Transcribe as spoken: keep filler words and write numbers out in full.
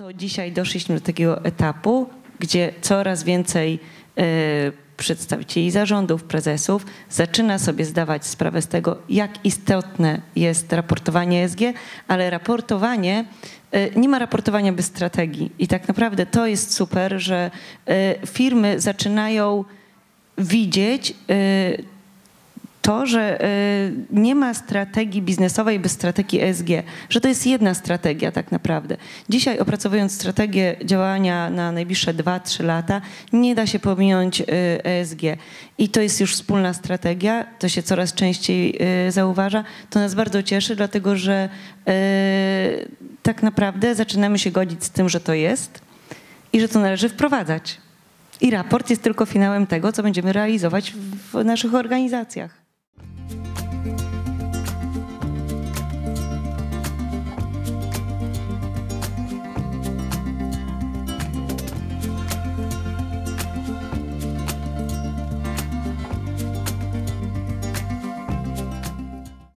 to dzisiaj doszliśmy do takiego etapu, gdzie coraz więcej y, przedstawicieli zarządów, prezesów zaczyna sobie zdawać sprawę z tego, jak istotne jest raportowanie E S G, ale raportowanie, y, nie ma raportowania bez strategii. I tak naprawdę to jest super, że y, firmy zaczynają widzieć y, to, że nie ma strategii biznesowej bez strategii E S G, że to jest jedna strategia tak naprawdę. Dzisiaj opracowując strategię działania na najbliższe dwa trzy lata, nie da się pominąć E S G. I to jest już wspólna strategia, to się coraz częściej zauważa. To nas bardzo cieszy, dlatego że tak naprawdę zaczynamy się godzić z tym, że to jest i że to należy wprowadzać. I raport jest tylko finałem tego, co będziemy realizować w naszych organizacjach.